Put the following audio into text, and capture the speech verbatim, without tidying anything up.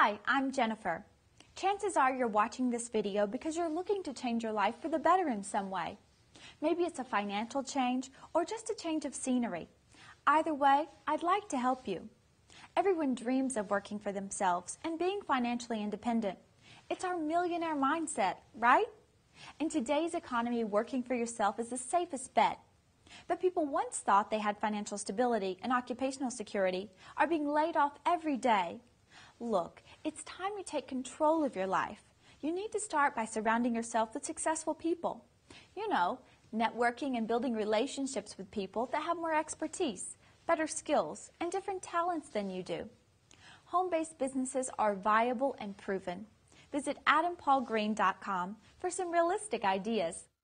Hi, I'm Jennifer. Chances are you're watching this video because you're looking to change your life for the better in some way. Maybe it's a financial change or just a change of scenery. Either way, I'd like to help you. Everyone dreams of working for themselves and being financially independent. It's our millionaire mindset, right? In today's economy, working for yourself is the safest bet. But people once thought they had financial stability and occupational security are being laid off every day. Look, it's time you take control of your life. You need to start by surrounding yourself with successful people. You know, networking and building relationships with people that have more expertise, better skills, and different talents than you do. Home-based businesses are viable and proven. Visit Adam Paul Green dot com for some realistic ideas.